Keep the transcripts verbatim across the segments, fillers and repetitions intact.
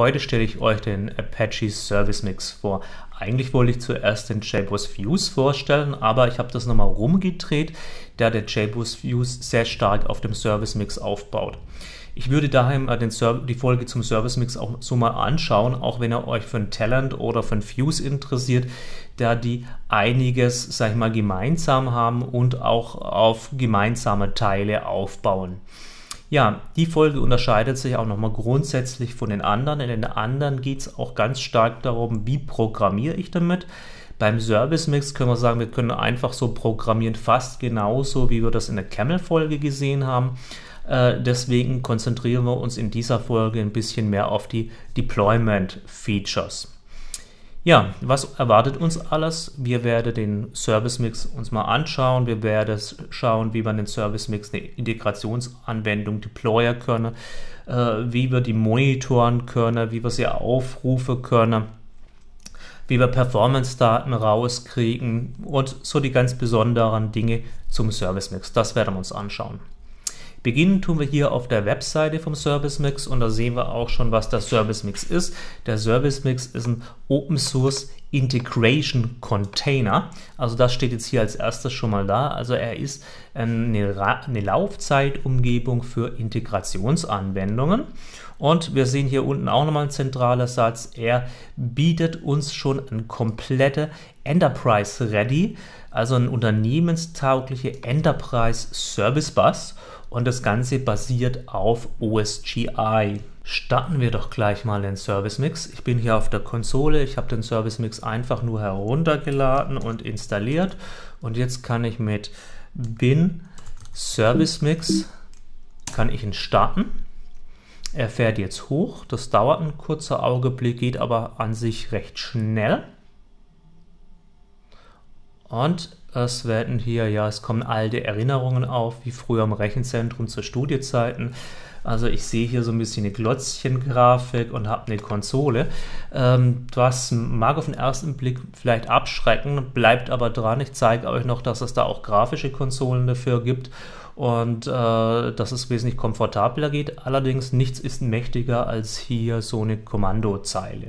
Heute stelle ich euch den Apache ServiceMix vor. Eigentlich wollte ich zuerst den JBoss Fuse vorstellen, aber ich habe das nochmal rumgedreht, da der JBoss Fuse sehr stark auf dem ServiceMix aufbaut. Ich würde daher den die Folge zum ServiceMix auch so mal anschauen, auch wenn ihr euch für ein Talent oder für ein Fuse interessiert, da die einiges, sag ich mal, gemeinsam haben und auch auf gemeinsame Teile aufbauen. Ja, die Folge unterscheidet sich auch nochmal grundsätzlich von den anderen. In den anderen geht es auch ganz stark darum, wie programmiere ich damit. Beim ServiceMix können wir sagen, wir können einfach so programmieren, fast genauso, wie wir das in der Camel-Folge gesehen haben. Äh, deswegen konzentrieren wir uns in dieser Folge ein bisschen mehr auf die Deployment-Features. Ja, was erwartet uns alles? Wir werden den ServiceMix uns mal anschauen. Wir werden schauen, wie man den ServiceMix eine Integrationsanwendung deployen können, äh, wie wir die monitoren können, wie wir sie aufrufen können, wie wir Performance-Daten rauskriegen und so die ganz besonderen Dinge zum ServiceMix. Das werden wir uns anschauen. Beginnen tun wir hier auf der Webseite vom ServiceMix und da sehen wir auch schon, was der ServiceMix ist. Der ServiceMix ist ein Open Source Integration Container. Also das steht jetzt hier als erstes schon mal da. Also er ist eine, eine Laufzeitumgebung für Integrationsanwendungen. Und wir sehen hier unten auch nochmal ein zentraler Satz. Er bietet uns schon eine komplette Enterprise Ready, also eine unternehmenstaugliche Enterprise Service Bus. Und das Ganze basiert auf O S G I. Starten wir doch gleich mal den ServiceMix. Ich bin hier auf der Konsole, ich habe den ServiceMix einfach nur heruntergeladen und installiert. Und jetzt kann ich mit bin ServiceMix kann ich ihn starten. Er fährt jetzt hoch, das dauert ein kurzer Augenblick, geht aber an sich recht schnell. Und es werden hier, ja, es kommen alte Erinnerungen auf, wie früher im Rechenzentrum zu Studiezeiten. Also ich sehe hier so ein bisschen eine Glotzchen-Grafik und habe eine Konsole. Ähm, das mag auf den ersten Blick vielleicht abschrecken, bleibt aber dran. Ich zeige euch noch, dass es da auch grafische Konsolen dafür gibt und äh, dass es wesentlich komfortabler geht. Allerdings nichts ist mächtiger als hier so eine Kommandozeile.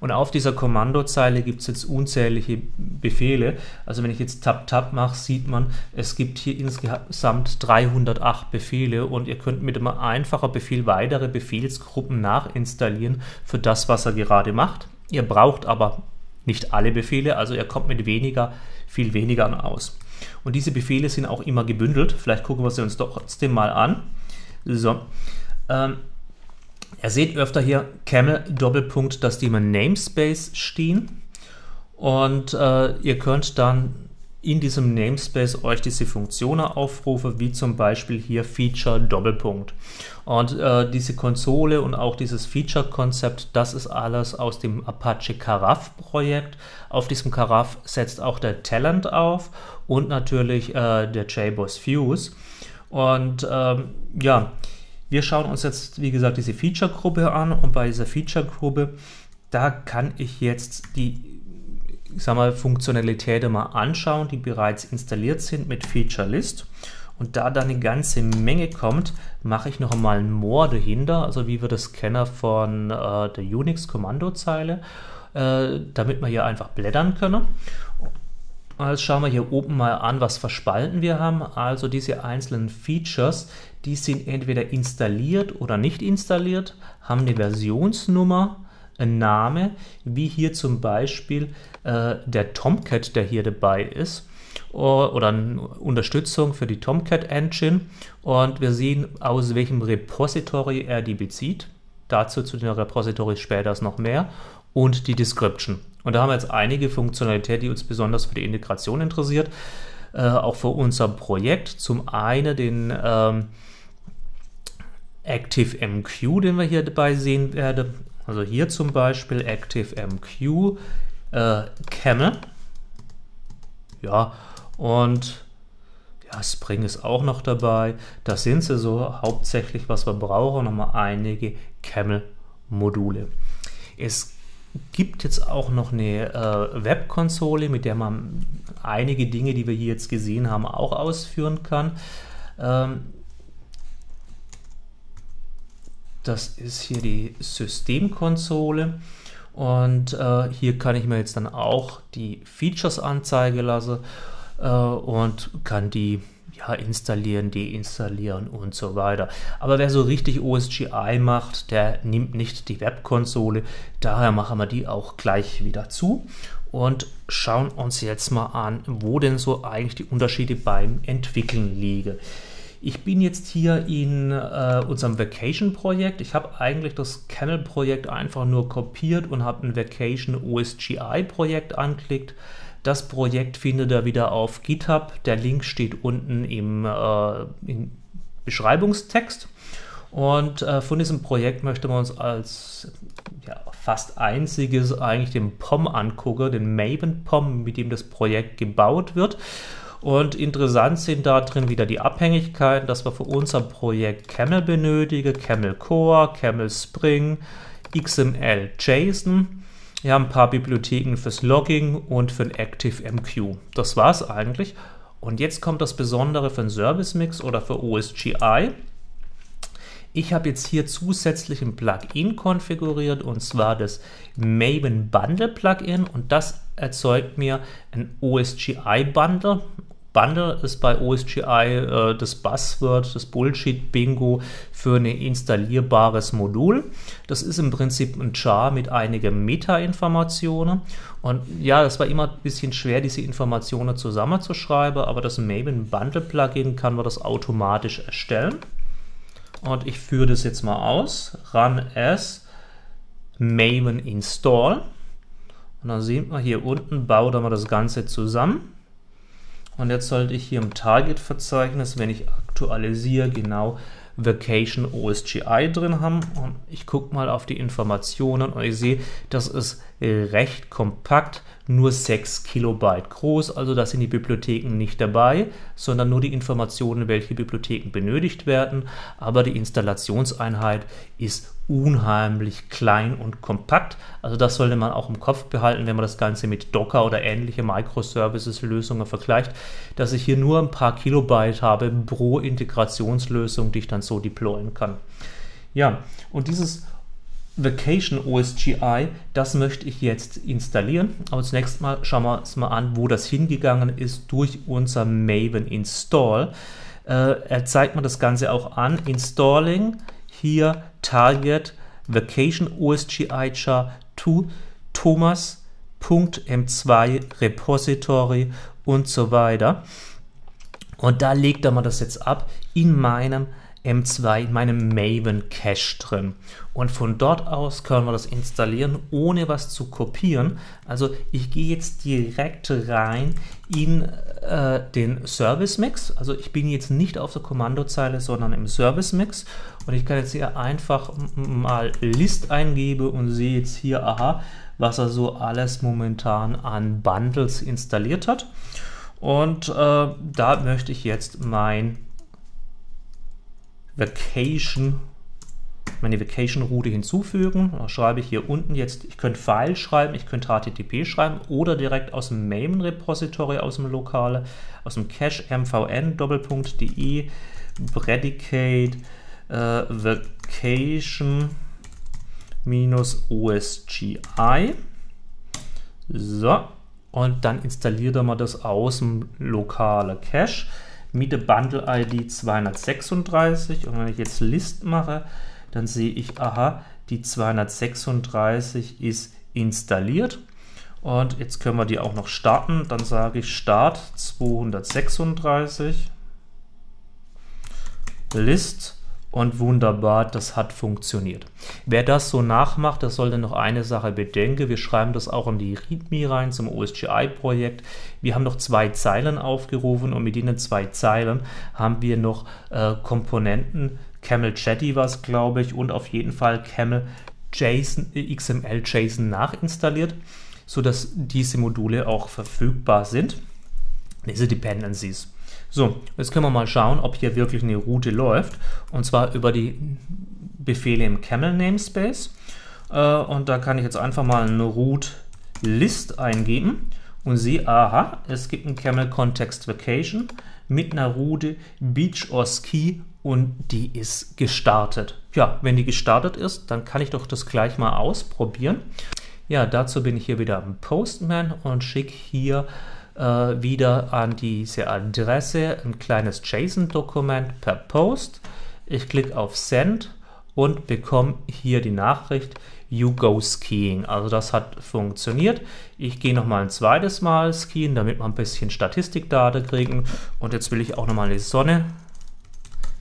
Und auf dieser Kommandozeile gibt es jetzt unzählige Befehle. Also wenn ich jetzt Tab-Tab mache, sieht man, es gibt hier insgesamt dreihundertacht Befehle und ihr könnt mit einem einfachen Befehl weitere Befehlsgruppen nachinstallieren für das, was er gerade macht. Ihr braucht aber nicht alle Befehle, also ihr kommt mit weniger, viel weniger aus. Und diese Befehle sind auch immer gebündelt. Vielleicht gucken wir sie uns trotzdem mal an. So. Ähm. Ihr seht öfter hier Camel Doppelpunkt, dass die immer Namespace stehen und äh, ihr könnt dann in diesem Namespace euch diese Funktionen aufrufen, wie zum Beispiel hier Feature Doppelpunkt. Und äh, diese Konsole und auch dieses Feature-Konzept, das ist alles aus dem Apache Karaf-Projekt. Auf diesem Karaf setzt auch der Talent auf und natürlich äh, der JBoss Fuse. Und ähm, ja, wir schauen uns jetzt, wie gesagt, diese Feature-Gruppe an und bei dieser Feature-Gruppe, da kann ich jetzt die, ich sag mal, Funktionalitäten mal anschauen, die bereits installiert sind mit Feature-List. Und da dann eine ganze Menge kommt, mache ich noch einmal ein More dahinter, also wie wir das kennen von äh, der Unix-Kommandozeile, äh, damit wir hier einfach blättern können. Jetzt schauen wir hier oben mal an, was für Spalten wir haben. Also diese einzelnen Features, die sind entweder installiert oder nicht installiert, haben eine Versionsnummer, einen Namen, wie hier zum Beispiel äh, der Tomcat, der hier dabei ist, oder eine Unterstützung für die Tomcat Engine. Und wir sehen, aus welchem Repository er die bezieht. Dazu zu den Repositories später ist noch mehr. Und die Description. Und da haben wir jetzt einige Funktionalität, die uns besonders für die Integration interessiert, äh, auch für unser Projekt. Zum einen den ähm, ActiveMQ, den wir hier dabei sehen werden. Also hier zum Beispiel ActiveMQ äh, Camel. Ja, und ja, Spring ist auch noch dabei. Das sind sie so hauptsächlich, was wir brauchen. Nochmal einige Camel-Module. Es gibt jetzt auch noch eine äh, Webkonsole, mit der man einige Dinge, die wir hier jetzt gesehen haben, auch ausführen kann. Ähm, Das ist hier die Systemkonsole. Und äh, hier kann ich mir jetzt dann auch die Features anzeigen lassen äh, und kann die ja, installieren, deinstallieren und so weiter. Aber wer so richtig O S G I macht, der nimmt nicht die Webkonsole. Daher machen wir die auch gleich wieder zu und schauen uns jetzt mal an, wo denn so eigentlich die Unterschiede beim Entwickeln liegen. Ich bin jetzt hier in äh, unserem Vacation-Projekt. Ich habe eigentlich das Camel-Projekt einfach nur kopiert und habe ein Vacation-O S G I-Projekt angeklickt. Das Projekt findet ihr wieder auf GitHub. Der Link steht unten im, äh, im Beschreibungstext. Und äh, von diesem Projekt möchten wir uns als ja, fast einziges eigentlich den Pom angucken, den Maven Pom, mit dem das Projekt gebaut wird. Und interessant sind da drin wieder die Abhängigkeiten, dass wir für unser Projekt Camel benötigen, Camel Core, Camel Spring, X M L, JSON. Wir haben ein paar Bibliotheken fürs Logging und für ein ActiveMQ. Das war es eigentlich. Und jetzt kommt das Besondere für einen ServiceMix oder für O S G I. Ich habe jetzt hier zusätzlich ein Plugin konfiguriert, und zwar das Maven Bundle Plugin, und das erzeugt mir ein O S G I Bundle. Bundle ist bei O S G I äh, das Buzzword, das Bullshit-Bingo für ein installierbares Modul. Das ist im Prinzip ein Jar mit einigen Meta-Informationen. Und ja, das war immer ein bisschen schwer, diese Informationen zusammenzuschreiben, aber das Maven Bundle Plugin kann man das automatisch erstellen. Und ich führe das jetzt mal aus. Run as Maven install. Und dann sieht man hier unten, baut man das Ganze zusammen. Und jetzt sollte ich hier im Target-Verzeichnis, wenn ich aktualisiere, genau Vacation O S G I drin haben. Und ich gucke mal auf die Informationen und ich sehe, das ist recht kompakt, nur sechs Kilobyte groß. Also da sind die Bibliotheken nicht dabei, sondern nur die Informationen, welche Bibliotheken benötigt werden. Aber die Installationseinheit ist unheimlich klein und kompakt. Also das sollte man auch im Kopf behalten, wenn man das Ganze mit Docker oder ähnliche Microservices-Lösungen vergleicht, dass ich hier nur ein paar Kilobyte habe pro Integrationslösung, die ich dann so deployen kann. Ja, und dieses Vacation O S G I, das möchte ich jetzt installieren. Aber zunächst mal schauen wir uns mal an, wo das hingegangen ist durch unser Maven Install. Äh, er zeigt mir das Ganze auch an. Installing hier Target Vacation O S G I Jar to Thomas.m zwei Repository und so weiter. Und da legt er mir das jetzt ab in meinem M zwei, in meinem Maven Cache drin. Und von dort aus können wir das installieren, ohne was zu kopieren. Also ich gehe jetzt direkt rein in äh, den ServiceMix. Also ich bin jetzt nicht auf der Kommandozeile, sondern im ServiceMix. Und ich kann jetzt hier einfach mal List eingeben und sehe jetzt hier, aha, was er so alles momentan an Bundles installiert hat. Und äh, da möchte ich jetzt mein Vacation, meine Vacation-Route hinzufügen. Da schreibe ich hier unten jetzt, ich könnte File schreiben, ich könnte H T T P schreiben oder direkt aus dem Maven-Repository, aus dem Lokale, aus dem Cache mvn.de Predicate äh, Vacation minus O S G I. So, und dann installiert er mal das aus dem lokale Cache mit der Bundle-I D zweihundertsechsunddreißig, und wenn ich jetzt List mache, dann sehe ich, aha, die zweihundertsechsunddreißig ist installiert, und jetzt können wir die auch noch starten. Dann sage ich Start zweihundertsechsunddreißig List, und wunderbar, das hat funktioniert. Wer das so nachmacht, der sollte noch eine Sache bedenken. Wir schreiben das auch in die README rein zum O S G I-Projekt. Wir haben noch zwei Zeilen aufgerufen, und mit diesen zwei Zeilen haben wir noch äh, Komponenten. Camel Chatty war es, glaube ich, und auf jeden Fall Camel JSON, X M L JSON nachinstalliert, sodass diese Module auch verfügbar sind. Diese Dependencies. So, jetzt können wir mal schauen, ob hier wirklich eine Route läuft, und zwar über die Befehle im Camel Namespace, und da kann ich jetzt einfach mal eine Route List eingeben und sehe, aha, es gibt einen Camel Context Vacation mit einer Route Beach or Ski und die ist gestartet. Ja, wenn die gestartet ist, dann kann ich doch das gleich mal ausprobieren. Ja, dazu bin ich hier wieder am Postman und schicke hier äh, wieder an diese Adresse ein kleines JSON-Dokument per Post. Ich klicke auf Send und bekomme hier die Nachricht You go skiing. Also das hat funktioniert. Ich gehe nochmal ein zweites Mal skiing, damit wir ein bisschen Statistikdaten kriegen. Und jetzt will ich auch nochmal die Sonne.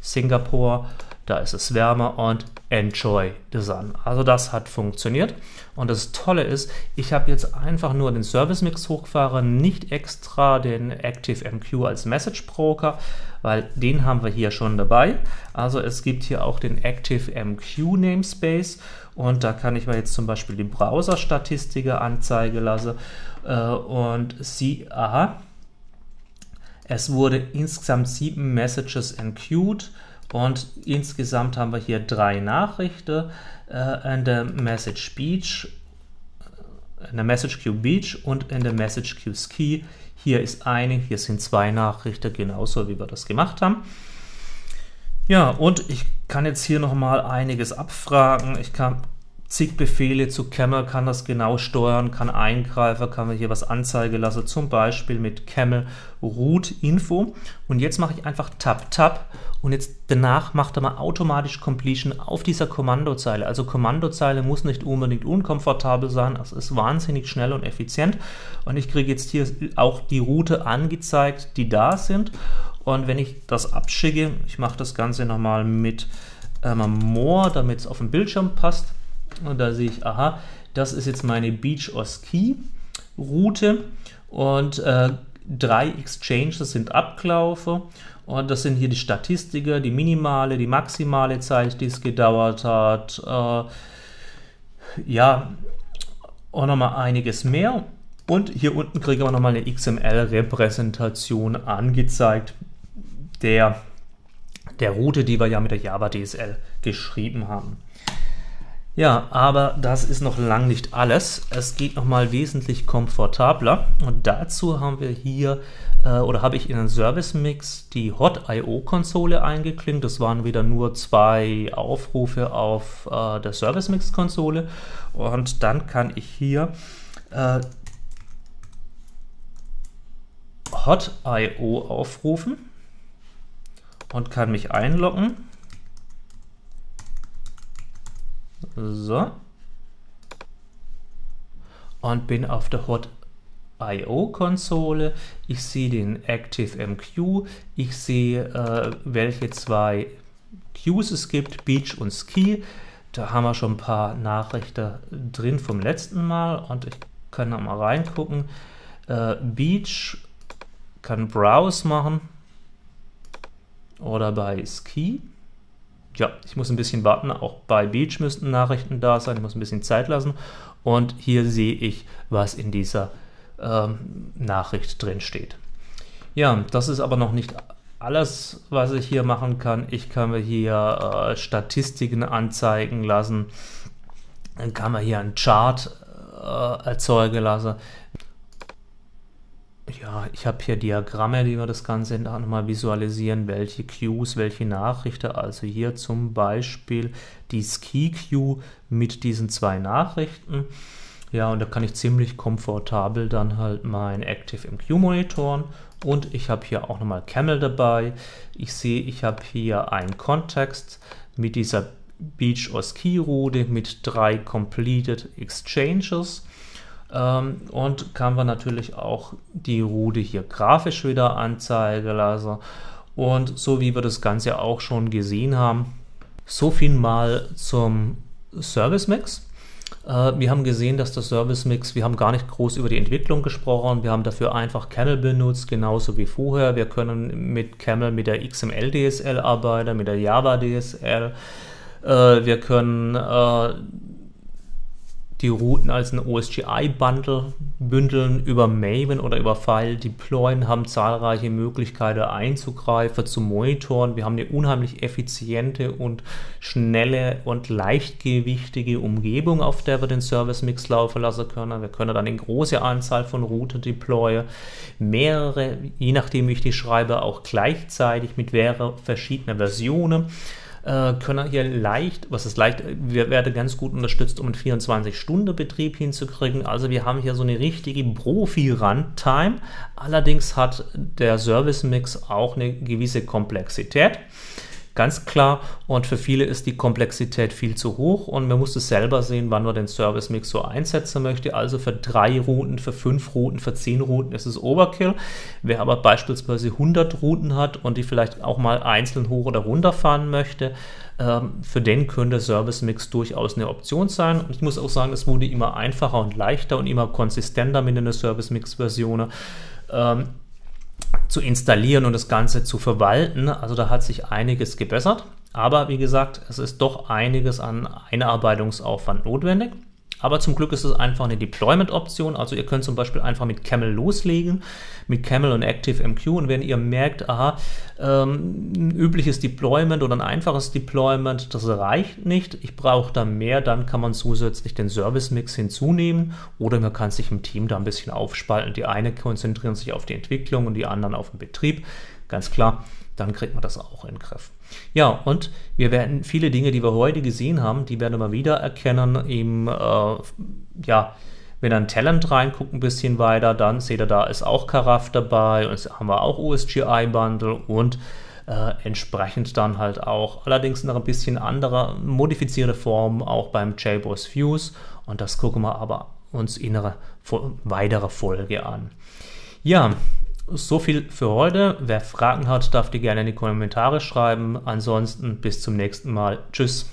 Singapur, da ist es wärmer und enjoy the sun. Also das hat funktioniert. Und das Tolle ist, ich habe jetzt einfach nur den ServiceMix hochgefahren, nicht extra den ActiveMQ als Message Broker, weil den haben wir hier schon dabei. Also es gibt hier auch den ActiveMQ Namespace und da kann ich mir jetzt zum Beispiel die Browser-Statistiken anzeigen lassen und sie, aha, es wurde insgesamt sieben Messages enqueued und insgesamt haben wir hier drei Nachrichten, äh, in der Message Beach, in der Message Queue Beach und in der Message Queue Ski. Hier ist eine, hier sind zwei Nachrichten, genauso wie wir das gemacht haben. Ja, und ich kann jetzt hier nochmal einiges abfragen. Ich kann zig Befehle zu Camel, kann das genau steuern, kann eingreifen, kann mir hier was anzeigen lassen, zum Beispiel mit Camel Root Info. Und jetzt mache ich einfach Tab Tab und jetzt danach macht er mal automatisch Completion auf dieser Kommandozeile. Also Kommandozeile muss nicht unbedingt unkomfortabel sein, es ist wahnsinnig schnell und effizient. Und ich kriege jetzt hier auch die Route angezeigt, die da sind. Und wenn ich das abschicke, ich mache das Ganze nochmal mit ähm, More, damit es auf dem Bildschirm passt. Und da sehe ich, aha, das ist jetzt meine Beach or Ski Route und äh, drei Exchanges sind Abgelaufen und das sind hier die Statistiker, die minimale, die maximale Zeit, die es gedauert hat, äh, ja, auch nochmal einiges mehr. Und hier unten kriegen wir nochmal eine X M L-Repräsentation angezeigt, der, der Route, die wir ja mit der Java D S L geschrieben haben. Ja, aber das ist noch lang nicht alles. Es geht noch mal wesentlich komfortabler und dazu haben wir hier äh, oder habe ich in den ServiceMix die Hot I O-Konsole eingeklinkt. Das waren wieder nur zwei Aufrufe auf äh, der ServiceMix-Konsole und dann kann ich hier äh, Hot I O aufrufen und kann mich einloggen. So, und bin auf der Hot I O-Konsole. Ich sehe den ActiveMQ, ich sehe, äh, welche zwei Queues es gibt, Beach und Ski. Da haben wir schon ein paar Nachrichten drin vom letzten Mal und ich kann noch mal reingucken. Äh, Beach kann Browse machen oder bei Ski. Ja, ich muss ein bisschen warten, auch bei Beach müssten Nachrichten da sein, ich muss ein bisschen Zeit lassen und hier sehe ich, was in dieser ähm, Nachricht drin steht. Ja, das ist aber noch nicht alles, was ich hier machen kann. Ich kann mir hier äh, Statistiken anzeigen lassen, dann kann man hier einen Chart äh, erzeugen lassen. Ja, ich habe hier Diagramme, die wir das Ganze nochmal visualisieren, welche Queues, welche Nachrichten, also hier zum Beispiel die Ski-Queue mit diesen zwei Nachrichten. Ja, und da kann ich ziemlich komfortabel dann halt mein ActiveMQ monitoren und ich habe hier auch nochmal Camel dabei. Ich sehe, ich habe hier einen Kontext mit dieser Beach or Ski-Route mit drei completed Exchanges. Und kann man natürlich auch die Route hier grafisch wieder anzeigen lassen. Und so wie wir das Ganze auch schon gesehen haben, so viel mal zum ServiceMix. Wir haben gesehen, dass der ServiceMix, wir haben gar nicht groß über die Entwicklung gesprochen, wir haben dafür einfach Camel benutzt, genauso wie vorher. Wir können mit Camel mit der X M L D S L arbeiten, mit der Java D S L. Wir können die Routen als ein O S G I-Bundle bündeln, über Maven oder über File deployen, haben zahlreiche Möglichkeiten einzugreifen, zu monitoren. Wir haben eine unheimlich effiziente und schnelle und leichtgewichtige Umgebung, auf der wir den ServiceMix laufen lassen können. Wir können dann eine große Anzahl von Routen deployen, mehrere, je nachdem wie ich die schreibe, auch gleichzeitig mit mehreren verschiedenen Versionen. Können hier leicht, was ist leicht, wir werden ganz gut unterstützt, um einen vierundzwanzig-Stunden-Betrieb hinzukriegen. Also wir haben hier so eine richtige Profi-Runtime. Allerdings hat der ServiceMix auch eine gewisse Komplexität, ganz klar. Und für viele ist die Komplexität viel zu hoch und man muss es selber sehen, wann man den ServiceMix so einsetzen möchte. Also für drei Routen, für fünf Routen, für zehn Routen ist es Overkill. Wer aber beispielsweise hundert Routen hat und die vielleicht auch mal einzeln hoch oder runter fahren möchte, für den könnte ServiceMix durchaus eine Option sein. Und ich muss auch sagen, es wurde immer einfacher und leichter und immer konsistenter mit einer ServiceMix-Version Ähm, zu installieren und das Ganze zu verwalten. Also da hat sich einiges gebessert, aber wie gesagt, es ist doch einiges an Einarbeitungsaufwand notwendig. Aber zum Glück ist es einfach eine Deployment-Option. Also ihr könnt zum Beispiel einfach mit Camel loslegen, mit Camel und ActiveMQ. Und wenn ihr merkt, aha, ähm, ein übliches Deployment oder ein einfaches Deployment, das reicht nicht, ich brauche da mehr, dann kann man zusätzlich den ServiceMix hinzunehmen oder man kann sich im Team da ein bisschen aufspalten. Die einen konzentrieren sich auf die Entwicklung und die anderen auf den Betrieb. Ganz klar, dann kriegt man das auch in den Griff. Ja, und wir werden viele Dinge, die wir heute gesehen haben, die werden wir wieder erkennen. Eben, äh, ja, wenn ihr ein Talent reinguckt, ein bisschen weiter, dann seht ihr, da ist auch Karaf dabei und haben wir auch O S G I-Bundle und äh, entsprechend dann halt auch, allerdings noch ein bisschen anderer, modifizierte Form, auch beim JBoss Fuse. Und das gucken wir aber uns in einer weiteren Folge an. Ja, so viel für heute. Wer Fragen hat, darf die gerne in die Kommentare schreiben. Ansonsten bis zum nächsten Mal. Tschüss.